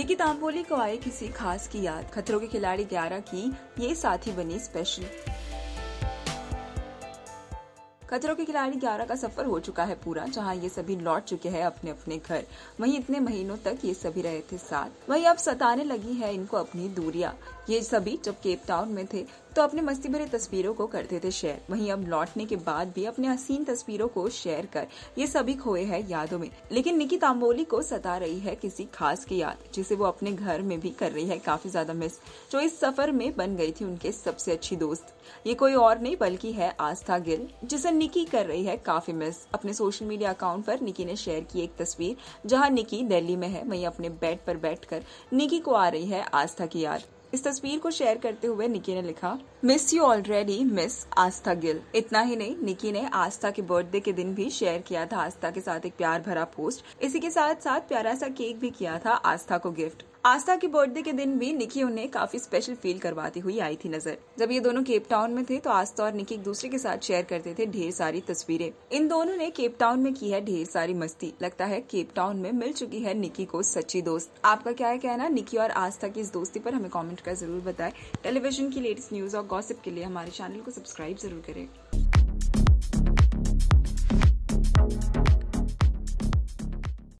निकी तांबोली को आए किसी खास की याद, खतरों के खिलाड़ी 11 की ये साथी बनी स्पेशल। खतरों के खिलाड़ी 11 का सफर हो चुका है पूरा, जहां ये सभी लौट चुके हैं अपने अपने घर। वहीं इतने महीनों तक ये सभी रहे थे साथ, वहीं अब सताने लगी है इनको अपनी दूरियां। ये सभी जब केप टाउन में थे तो अपने मस्ती भरे तस्वीरों को करते थे शेयर, वहीं अब लौटने के बाद भी अपने हसीन तस्वीरों को शेयर कर ये सभी खोए हैं यादों में। लेकिन निकी तांबोली को सता रही है किसी खास की याद, जिसे वो अपने घर में भी कर रही है काफी ज्यादा मिस, जो इस सफर में बन गई थी उनके सबसे अच्छी दोस्त। ये कोई और नहीं बल्कि है आस्था गिल, जिसे निकी कर रही है काफी मिस। अपने सोशल मीडिया अकाउंट पर निकी ने शेयर की एक तस्वीर, जहां निकी दिल्ली में है, वहीं अपने बेड पर बैठकर निकी को आ रही है आस्था की याद। इस तस्वीर को शेयर करते हुए निकी ने लिखा, miss you already miss Aastha Gill. इतना ही नहीं, निकी ने आस्था के बर्थडे के दिन भी शेयर किया था आस्था के साथ एक प्यार भरा पोस्ट। इसी के साथ साथ प्यारा सा केक भी किया था आस्था को गिफ्ट। आस्था के बर्थडे के दिन भी निकी उन्हें काफी स्पेशल फील करवाती हुई आई थी नजर। जब ये दोनों केप टाउन में थे तो आस्था और निकी एक दूसरे के साथ शेयर करते थे ढेर सारी तस्वीरें। इन दोनों ने केप टाउन में की है ढेर सारी मस्ती। लगता है केप टाउन में मिल चुकी है निकी को सच्ची दोस्त। आपका क्या है कहना निकी और आस्था की इस दोस्ती पर, हमें कॉमेंट कर जरूर बताएं। टेलीविजन की लेटेस्ट न्यूज और गॉसिप के लिए हमारे चैनल को सब्सक्राइब जरूर करें।